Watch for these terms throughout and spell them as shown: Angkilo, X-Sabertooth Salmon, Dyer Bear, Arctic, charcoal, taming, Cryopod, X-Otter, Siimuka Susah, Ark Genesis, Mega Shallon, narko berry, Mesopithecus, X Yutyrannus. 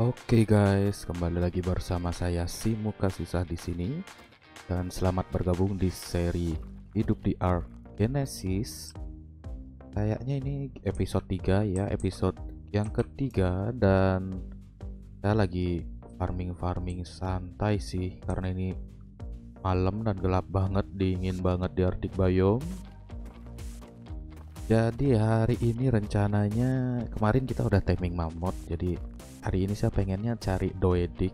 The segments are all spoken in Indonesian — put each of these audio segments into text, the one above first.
Oke guys, kembali lagi bersama saya Siimuka Susah di sini dan selamat bergabung di seri Hidup di Ark Genesis. Kayaknya ini episode 3 ya, episode yang ketiga, dan saya lagi farming santai sih karena ini malam dan gelap banget, dingin banget di Arctic biome. Jadi hari ini rencananya, kemarin kita udah taming mammoth, jadi hari ini saya pengennya cari doedik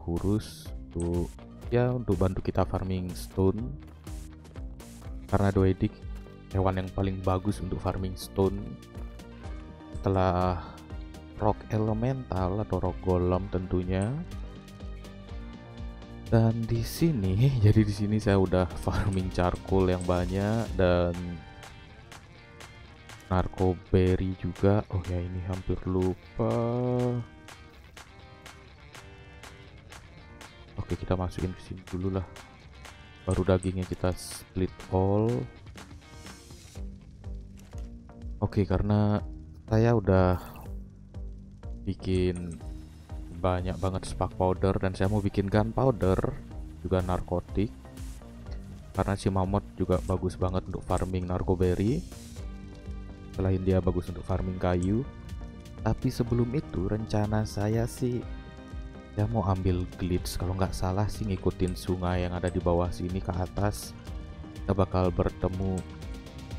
kurus tuh ya, untuk bantu kita farming stone, karena doedik hewan yang paling bagus untuk farming stone setelah rock elemental atau rock golem tentunya. Dan di sini, jadi di sini saya udah farming charcoal yang banyak dan narko berry juga. Oh ya, ini hampir lupa. Oke, kita masukin ke sini dulu lah, baru dagingnya kita split all. Oke, karena saya udah bikin banyak banget spark powder dan saya mau bikin gunpowder juga, narkotik, karena si mammoth juga bagus banget untuk farming narko berry. Selain dia bagus untuk farming kayu. Tapi sebelum itu rencana saya sih ya mau ambil glitch, kalau nggak salah sih ngikutin sungai yang ada di bawah sini ke atas. Kita bakal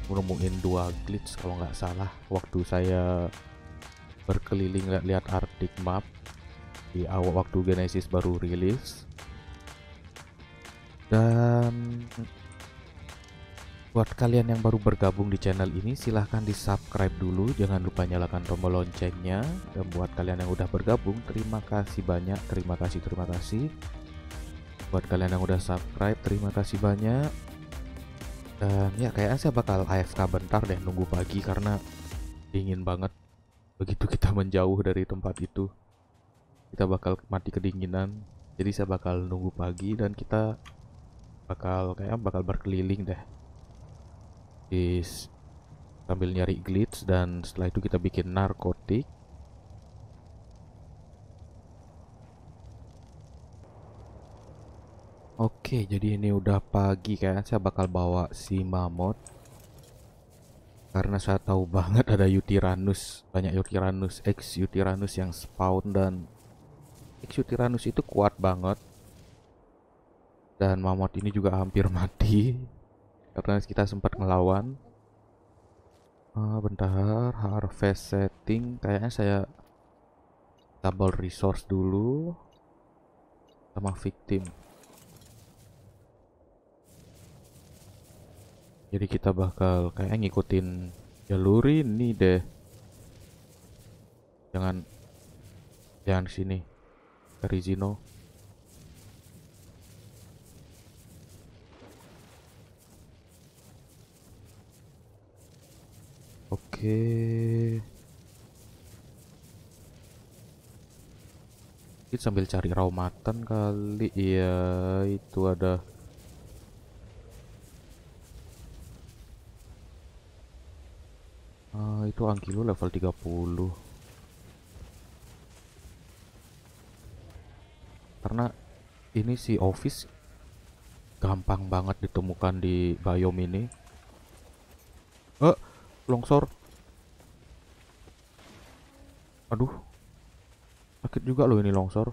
menemuin dua glitch kalau nggak salah waktu saya berkeliling lihat Arctic map di awal waktu Genesis baru rilis. Dan buat kalian yang baru bergabung di channel ini, silahkan di subscribe dulu, jangan lupa nyalakan tombol loncengnya. Dan buat kalian yang udah bergabung, terima kasih banyak, terima kasih. Buat kalian yang udah subscribe, terima kasih banyak. Dan ya kayaknya saya bakal AFK bentar deh, nunggu pagi karena dingin banget. Begitu kita menjauh dari tempat itu, kita bakal mati kedinginan. Jadi saya bakal nunggu pagi dan kita bakal berkeliling deh sambil nyari glitch, dan setelah itu kita bikin narkotik. Oke, jadi ini udah pagi kan, saya bakal bawa si mammoth karena saya tahu banget ada Yutyrannus, banyak Yutyrannus, X Yutyrannus yang spawn, dan X Yutyrannus itu kuat banget. Dan mammoth ini juga hampir mati karena kita sempat ngelawan. Bentar, harvest setting. Kayaknya saya double resource dulu sama victim. Jadi kita bakal kayaknya ngikutin jalur ini deh. Jangan sini, Rizino. Kita sambil cari raw mutton kali. Iya, itu ada. Itu Angkilo level 30. Karena ini si office gampang banget ditemukan di biome ini. Longsor. Aduh, sakit juga loh ini longsor.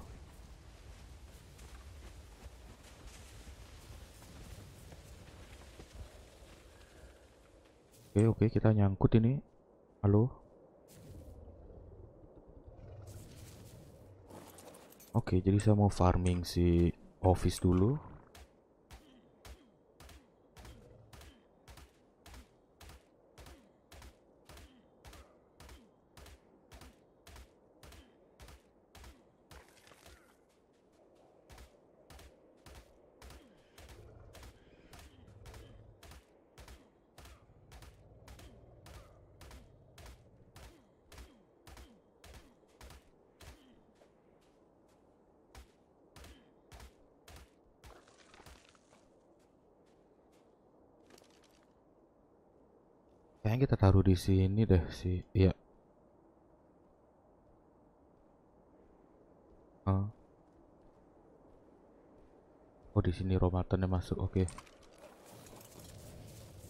Oke, kita nyangkut ini. Halo. Oke, jadi saya mau farming si office dulu. Kayaknya kita taruh di sini deh sih. Iya. Oh, di sini Romatonnya masuk. Oke.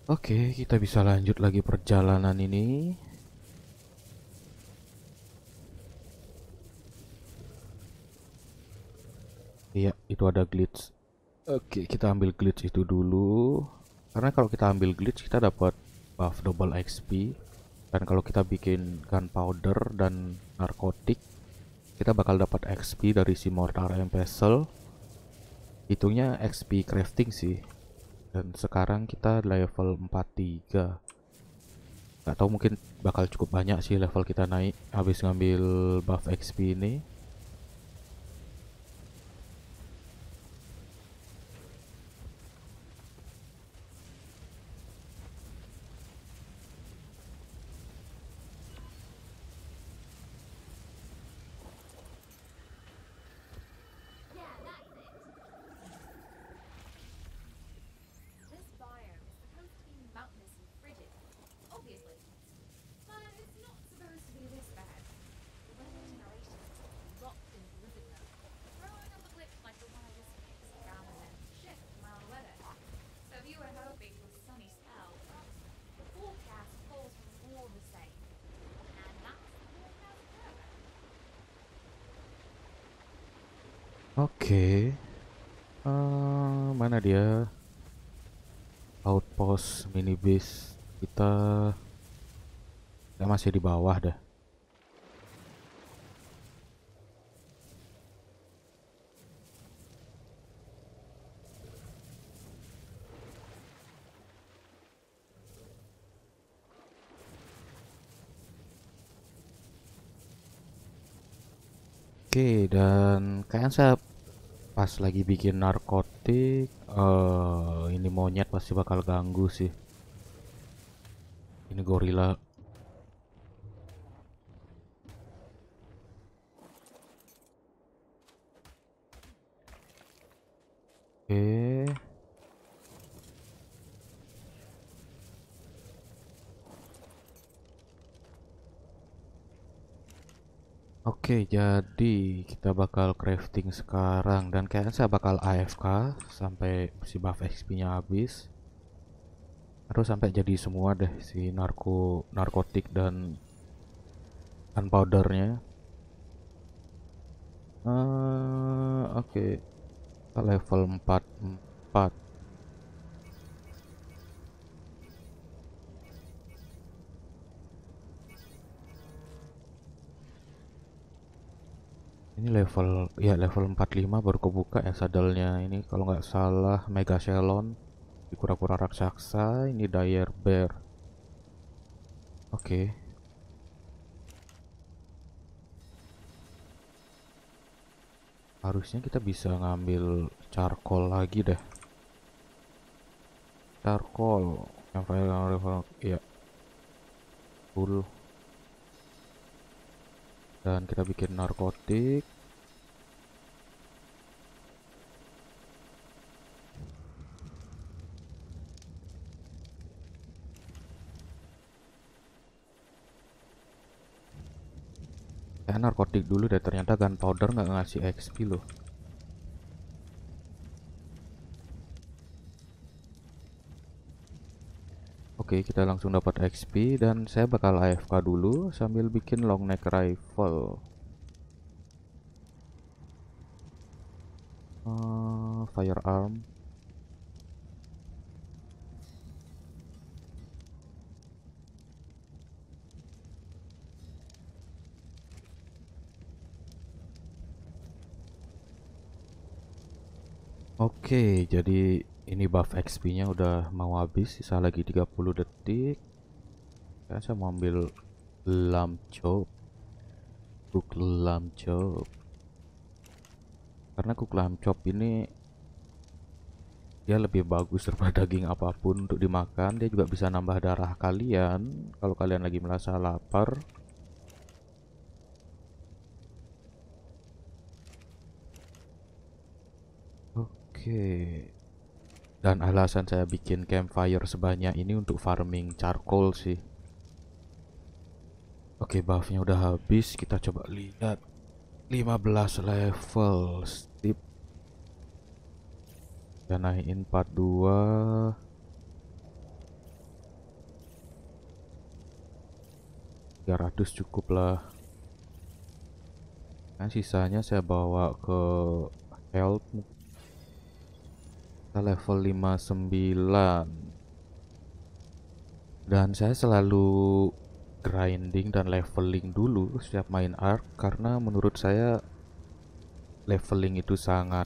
Oke, kita bisa lanjut lagi perjalanan ini. Iya, itu ada glitch. Oke, kita ambil glitch itu dulu. Karena kalau kita ambil glitch, kita dapat buff double XP. Dan kalau kita bikin gunpowder dan narkotik, kita bakal dapat XP dari si mortar and pestle. Hitungnya XP crafting sih. Dan sekarang kita level 43. Gak tau, mungkin bakal cukup banyak sih level kita naik habis ngambil buff XP ini. Oke, mana dia? Outpost mini base kita masih di bawah dah. Oke, dan kayaknya saya pas lagi bikin narkotik, ini monyet pasti bakal ganggu sih. Ini gorila. Oke. Oke, jadi kita bakal crafting sekarang, dan kayaknya saya bakal AFK sampai si buff XP-nya habis. Aduh, sampai jadi semua deh si narkotik dan gunpowder-nya. Oke. Kita level 44. Ini level, ya level 45 baru kebuka ya saddle-nya. Ini kalau nggak salah Mega Shallon, kura-kura raksasa, ini Dyer Bear. Oke. Harusnya kita bisa ngambil charcoal lagi deh. Charcoal yang level ya. Full. Dan kita bikin narkotik. Ya, narkotik dulu deh. Ternyata gunpowder nggak ngasih XP loh. Oke, kita langsung dapat XP, dan saya bakal AFK dulu sambil bikin long neck rifle. Firearm. Oke, jadi ini buff XP-nya udah mau habis, sisa lagi 30 detik. Kayaknya saya mau ambil lamb chop. Cook lamb chop. Karena cook lamb chop ini dia lebih bagus daripada daging apapun untuk dimakan. Dia juga bisa nambah darah kalian kalau kalian lagi merasa lapar. Oke. Dan alasan saya bikin campfire sebanyak ini untuk farming charcoal sih. Oke, buffnya udah habis. Kita coba lihat. 15 level steep. Kita naikin part 2. $300 cukup lah. Nah, sisanya saya bawa ke health. Kita level 59. Dan saya selalu grinding dan leveling dulu setiap main Ark, karena menurut saya leveling itu sangat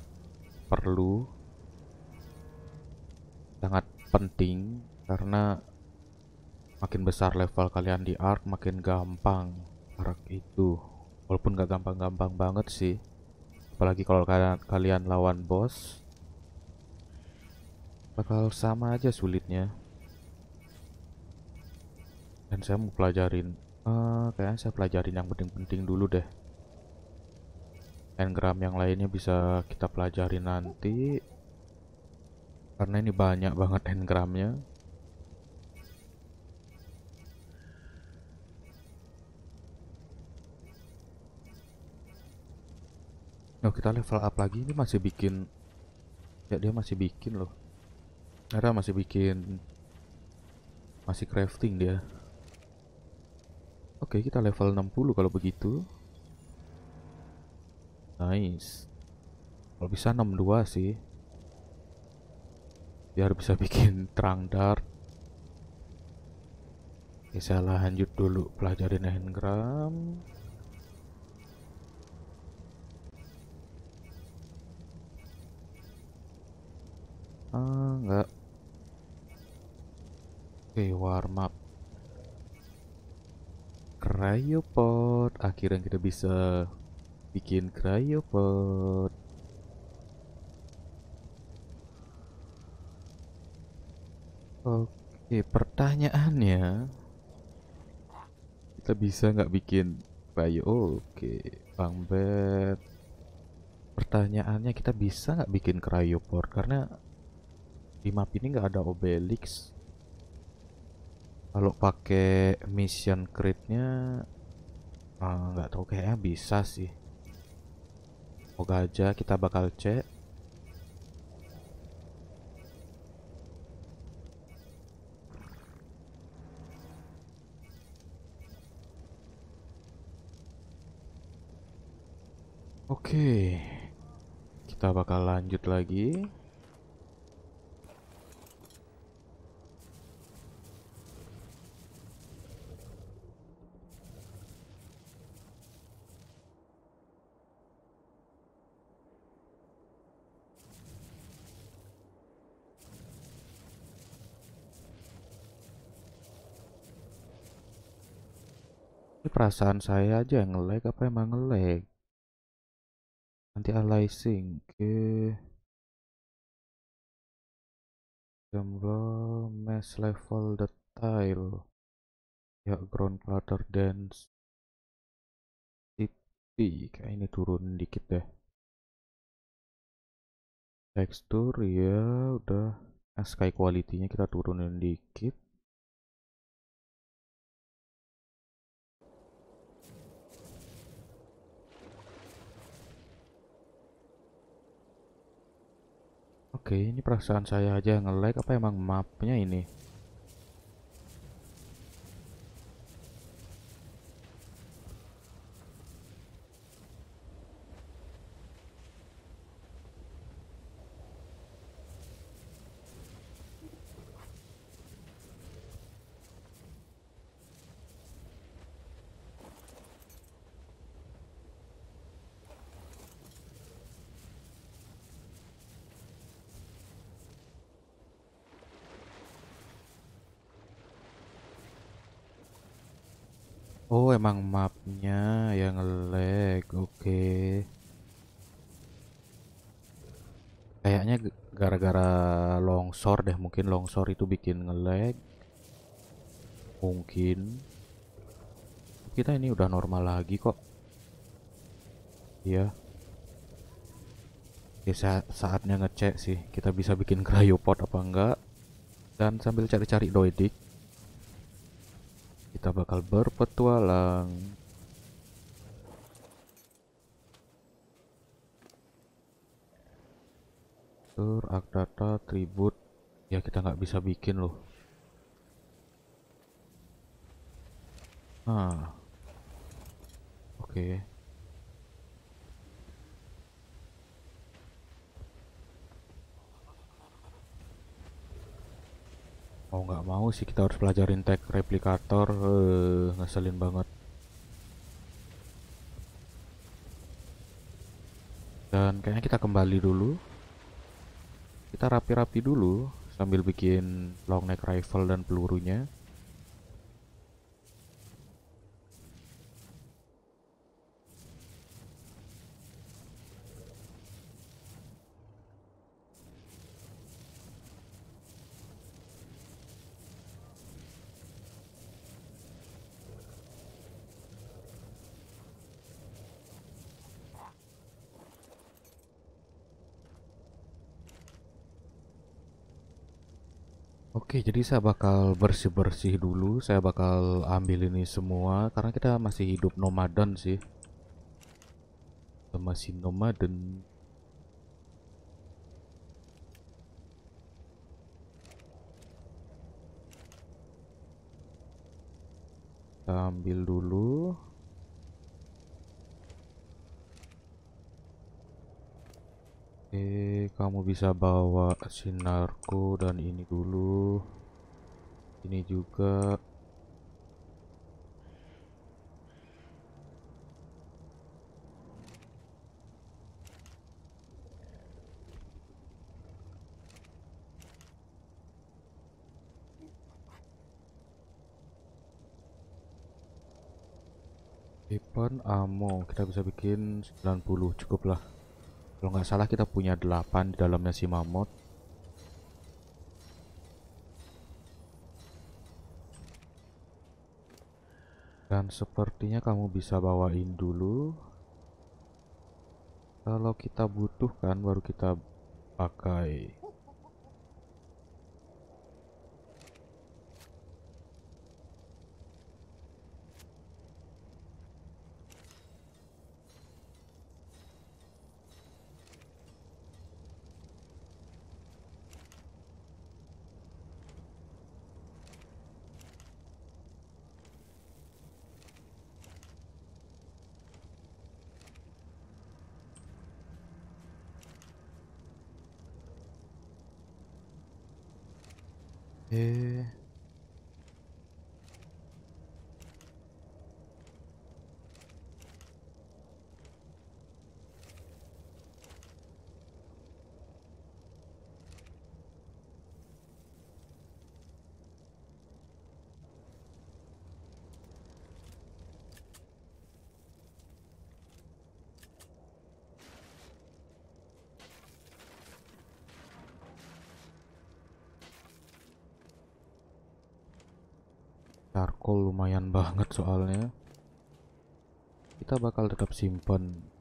perlu, sangat penting, karena makin besar level kalian di Ark makin gampang Ark itu, walaupun gak gampang-gampang banget sih, apalagi kalau kalian lawan boss bakal sama aja sulitnya. Dan saya mau pelajarin, kayaknya saya pelajarin yang penting-penting dulu deh. Engram yang lainnya bisa kita pelajarin nanti, karena ini banyak banget engramnya. Nah, kita level up lagi. Ini masih bikin, ya dia masih bikin loh. Ada masih bikin, masih crafting dia. Oke, kita level 60 kalau begitu. Nice. Kalau bisa 62 sih, biar bisa bikin terang dart. Oke, saya lanjut dulu pelajarin engram. Enggak. Oke, warm up. Cryopod, akhirnya kita bisa bikin Cryopod. Oke, pertanyaannya kita bisa nggak bikin Cryo? Oke, Bang Bet. Pertanyaannya kita bisa nggak bikin Cryopod, karena di map ini nggak ada Obelix. Kalau pakai mission crate-nya nggak tahu, kayaknya bisa sih. Semoga aja, kita bakal cek. Oke, kita bakal lanjut lagi. Perasaan saya aja yang nge-lag, apa emang nge-lag? Anti-aliasing ke jumlah mesh level detail ya, ground clutter dense city, kayak ini turun dikit deh. Tekstur ya udah, sky quality-nya kita turunin dikit. Oke, ini perasaan saya aja nge-lag, apa emang mapnya ini? Oh, emang mapnya yang nge-lag. Oke. Kayaknya gara-gara longsor deh. Mungkin longsor itu bikin nge-lag. Mungkin. Kita ini udah normal lagi kok. Iya. Oke, saatnya ngecek sih. Kita bisa bikin Cryopod apa enggak. Dan sambil cari-cari doidik, kita bakal berpetualang. Gesture, Akdata, Tribut. Ya kita nggak bisa bikin loh. Nah, oke. Mau nggak mau sih kita harus pelajarin tag replikator, ngeselin banget. Dan kayaknya kita kembali dulu. Kita rapi-rapi dulu sambil bikin long neck rifle dan pelurunya. Oke, jadi saya bakal bersih-bersih dulu. Saya bakal ambil ini semua karena kita masih hidup nomaden sih. Kita masih nomaden. Kita ambil dulu. Kamu bisa bawa sinarku dan ini dulu. Ini juga. Weapon ammo kita bisa bikin 90, cukup lah. Kalau nggak salah kita punya 8 di dalamnya si mamut. Dan sepertinya kamu bisa bawain dulu. Kalau kita butuhkan baru kita pakai. Charcoal lumayan banget soalnya. Kita bakal tetap simpen.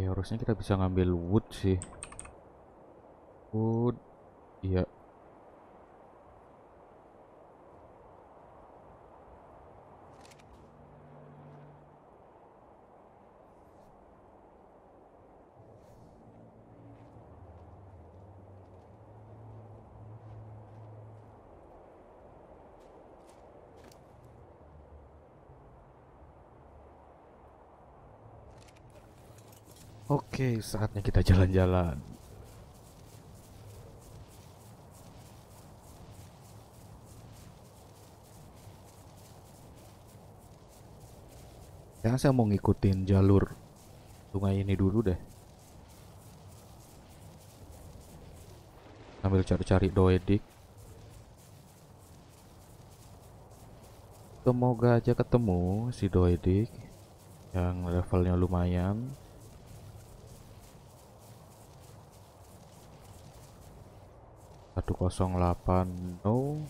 Harusnya kita bisa ngambil wood sih. Wood. Iya. Oke, saatnya kita jalan-jalan. Sekarang saya mau ngikutin jalur sungai ini dulu deh. sambil cari-cari doedik. Semoga aja ketemu si doedik yang levelnya lumayan. Satu 08 no.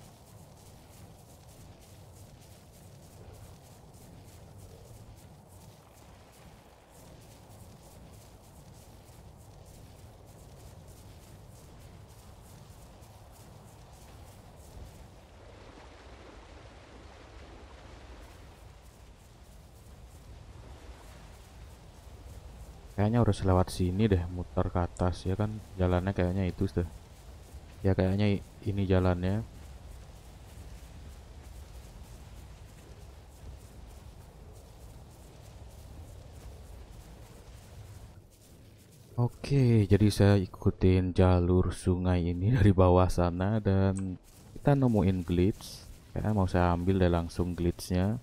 Kayaknya harus lewat sini deh, muter ke atas ya kan, jalannya kayaknya itu deh. Ya kayaknya ini jalannya. Oke, jadi saya ikutin jalur sungai ini dari bawah sana dan kita nemuin glitch. Kayaknya mau saya ambil deh langsung glitchnya.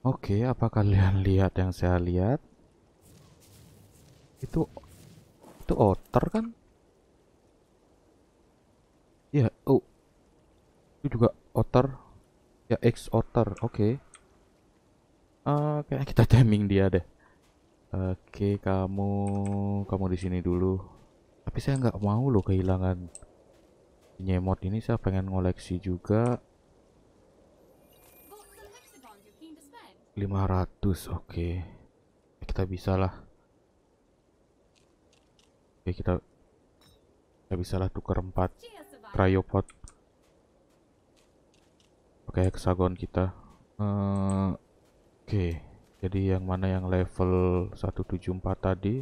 Oke, apa kalian lihat yang saya lihat? Itu otter kan? Ya, oh. Itu juga otter. Ya, X-Otter. Oke. Kayaknya kita timing dia deh. Oke, kamu di sini dulu. Tapi saya nggak mau loh kehilangan nyemot ini, saya pengen ngoleksi juga. 500, oke. Kita bisalah. Oke, kita bisalah tuker 4 cryopod. Oke, hexagon kita. Oke, jadi yang mana yang level 174 tadi?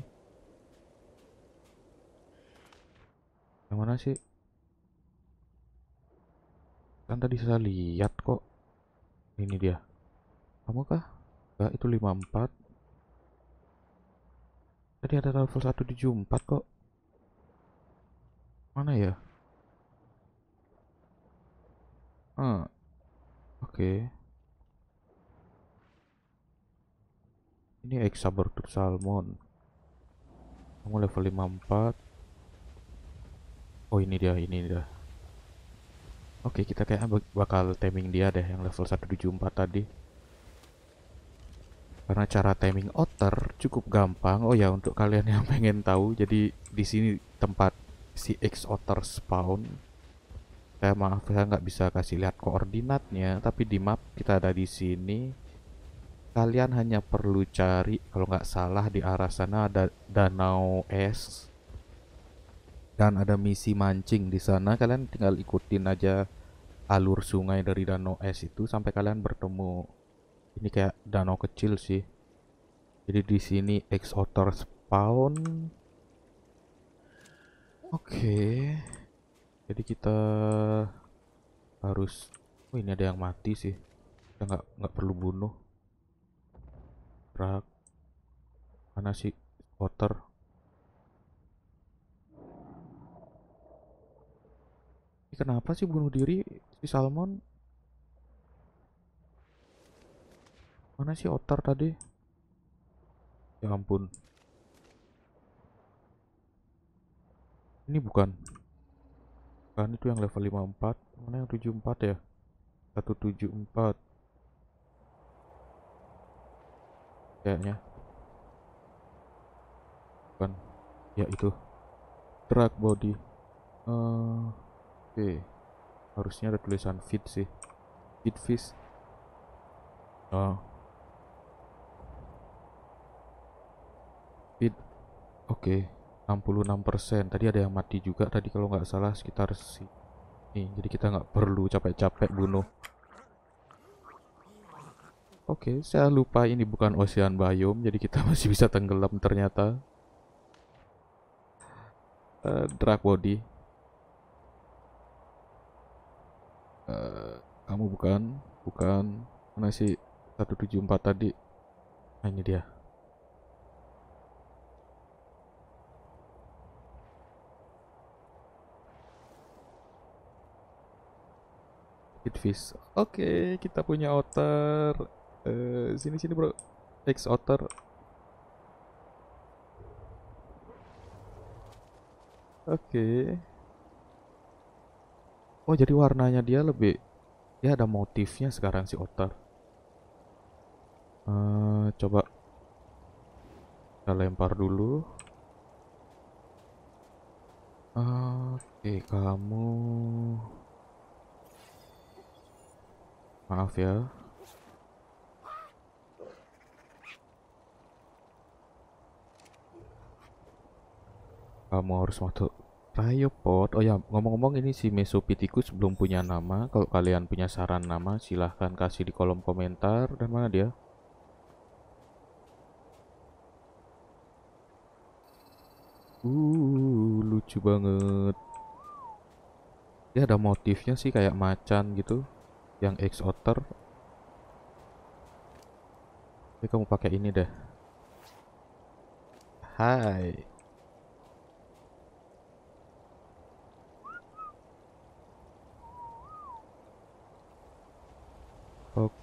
Yang mana sih? Kan tadi saya lihat kok. Ini dia. Kamu kah? Enggak, itu 54. Tadi ada level 174 kok. Mana ya? Oke. Ini X-Sabertooth Salmon. Kamu level 54. Oh, ini dia, ini dia. Oke, kita kayaknya bakal taming dia deh yang level 174 tadi. Karena cara taming otter cukup gampang. Oh ya, untuk kalian yang pengen tahu, jadi di sini tempat si X-Otter spawn. Saya maaf, saya nggak bisa kasih lihat koordinatnya, tapi di map kita ada di sini. Kalian hanya perlu cari, kalau nggak salah di arah sana ada danau es dan ada misi mancing di sana. Kalian tinggal ikutin aja alur sungai dari danau es itu sampai kalian bertemu. Ini kayak danau kecil sih. Jadi di sini X-Otter spawn. Oke. Jadi kita harus. Oh, ini ada yang mati sih. Kita nggak perlu bunuh. Rak. Mana sih otter? Ini kenapa sih bunuh diri si salmon? Mana sih otter tadi? Ya ampun. Ini bukan. Bukan, itu yang level 54. Mana yang 74 ya? 174. Kayaknya. Bukan. Ya itu. Drag body. Oke. Harusnya ada tulisan feed sih. Feed fish. Oh. Oke, 66%. Tadi ada yang mati juga tadi kalau nggak salah sekitar si nih, jadi kita nggak perlu capek-capek bunuh. Oke, saya lupa ini bukan ocean biome, jadi kita masih bisa tenggelam ternyata. Drag body. Kamu bukan mana sih 174 tadi? Nah, ini dia. Fish. Oke, kita punya otter. Sini bro, X-Otter. Oke. Oh, jadi warnanya dia lebih, dia ada motifnya sekarang si otter. Coba kita lempar dulu. Oke, kamu. Maaf ya. Kamu harus masuk Cryopod. Oh ya, ngomong-ngomong ini si Mesopithecus belum punya nama. Kalau kalian punya saran nama, silahkan kasih di kolom komentar. Dan mana dia? Lucu banget. Dia ada motifnya sih kayak macan gitu. Yang X-Otter. Jadi kamu pakai ini deh. Hai. Oke,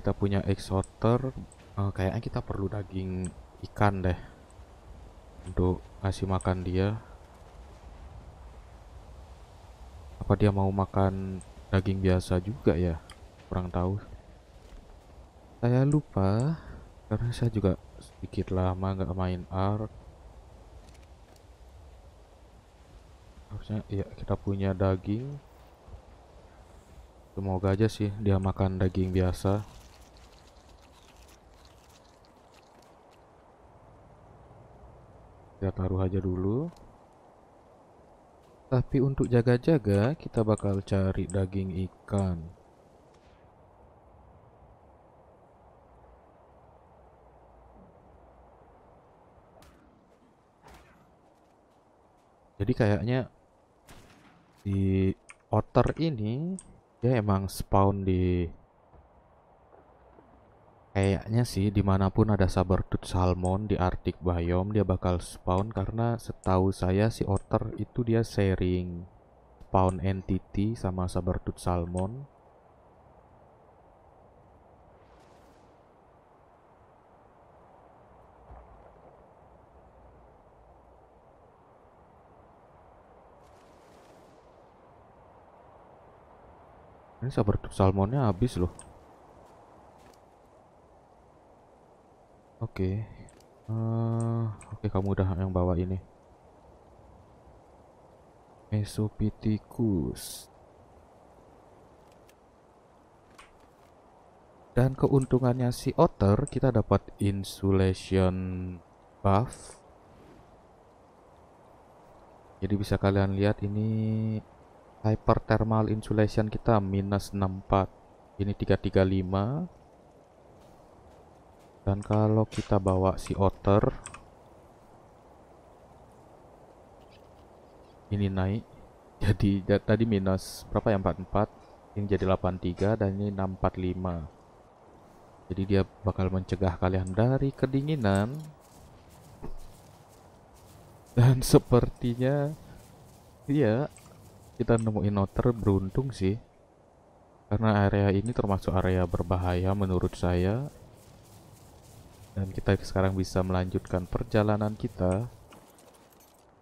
kita punya X-Otter. Kayaknya kita perlu daging ikan deh untuk ngasih makan dia. Apa dia mau makan daging biasa juga ya? Kurang tahu. Saya lupa karena saya juga sedikit lama nggak main Ark. Harusnya ya kita punya daging. Semoga aja sih dia makan daging biasa. Kita taruh aja dulu. Tapi untuk jaga-jaga kita bakal cari daging ikan. Jadi kayaknya di otter ini dia emang spawn di, kayaknya sih dimanapun ada Sabertooth Salmon di Arctic biome dia bakal spawn, karena setahu saya si otter itu dia sharing spawn entity sama Sabertooth Salmon. Ini Sabertooth Salmonnya habis loh. Oke, kamu udah yang bawa ini Mesopithecus. Dan keuntungannya si otter, kita dapat insulation buff. Jadi bisa kalian lihat ini hyperthermal insulation kita -64. Ini 335. Dan kalau kita bawa si otter ini naik, jadi tadi minus berapa ya, 44, ini jadi 83 dan ini 645. Jadi dia bakal mencegah kalian dari kedinginan. Dan sepertinya iya, kita nemuin otter beruntung sih, karena area ini termasuk area berbahaya menurut saya. Dan kita sekarang bisa melanjutkan perjalanan kita.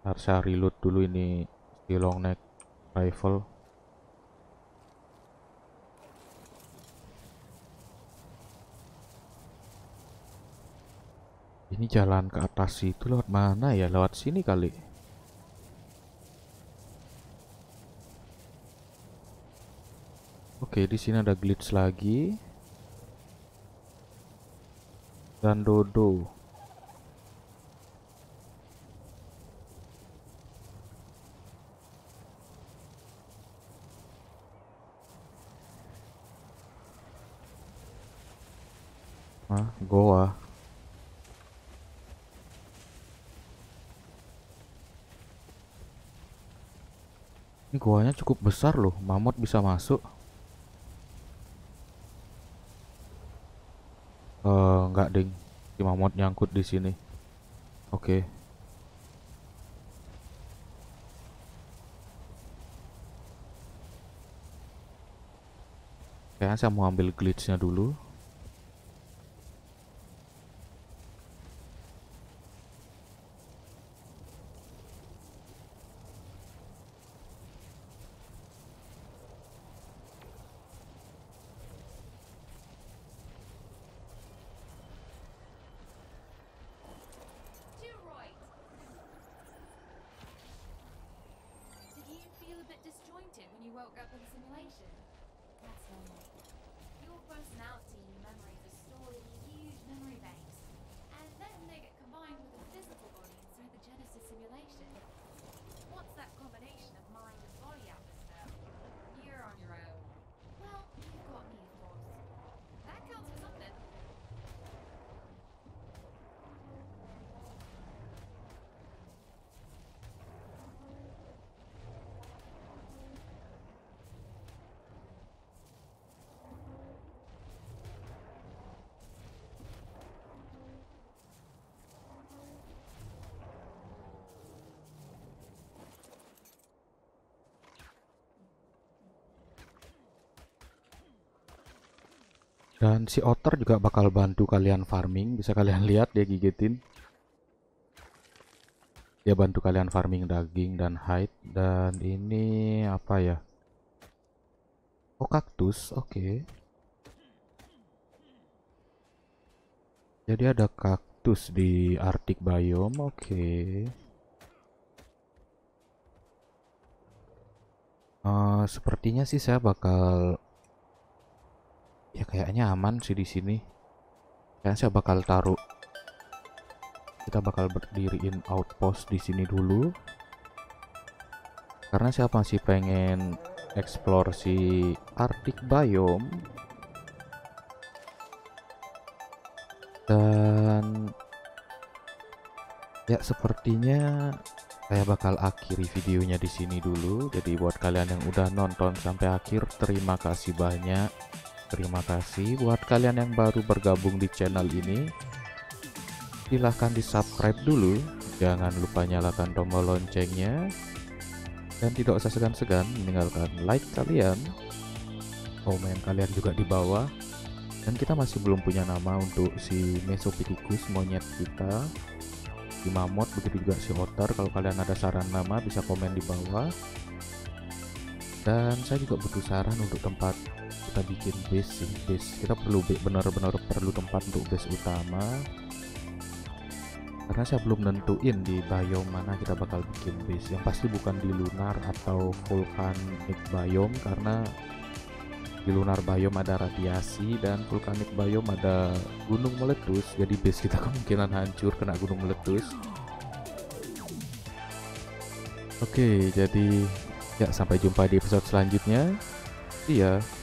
Harus reload dulu ini di long neck rifle. Ini jalan ke atas itu lewat mana ya? Lewat sini kali. Oke, di sini ada glitch lagi. Dan dodo. Hah? Goa. Ini goanya cukup besar loh, mamut bisa masuk. Enggak ding, si mamut nyangkut di sini. Oke. Kayaknya saya mau ambil glitchnya dulu. Dan si otter juga bakal bantu kalian farming. Bisa kalian lihat dia gigitin. Dia bantu kalian farming daging dan hide. Dan ini apa ya? Oh, kaktus. Oke. Jadi ada kaktus di Arctic biome. Oke. Sepertinya sih saya bakal... Ya kayaknya aman sih di sini. Kayaknya saya bakal taruh. Kita bakal berdiriin outpost di sini dulu. Karena saya masih pengen explore si Arctic biome. Dan ya sepertinya saya bakal akhiri videonya di sini dulu. Jadi buat kalian yang udah nonton sampai akhir, terima kasih banyak. Terima kasih buat kalian yang baru bergabung di channel ini. Silahkan di-subscribe dulu. Jangan lupa nyalakan tombol loncengnya. Dan tidak usah segan-segan meninggalkan like kalian. Komen kalian juga di bawah. Dan kita masih belum punya nama untuk si Mesopithecus monyet kita. Si mamut, begitu juga si otter. Kalau kalian ada saran nama bisa komen di bawah. Dan saya juga butuh saran untuk tempat kita bikin base. Kita perlu benar-benar perlu tempat untuk base utama, karena saya belum nentuin di biome mana kita bakal bikin base. Yang pasti bukan di lunar atau volcanic biome, karena di lunar biome ada radiasi dan volcanic biome ada gunung meletus, jadi base kita kemungkinan hancur kena gunung meletus. Oke, jadi ya sampai jumpa di episode selanjutnya. See ya.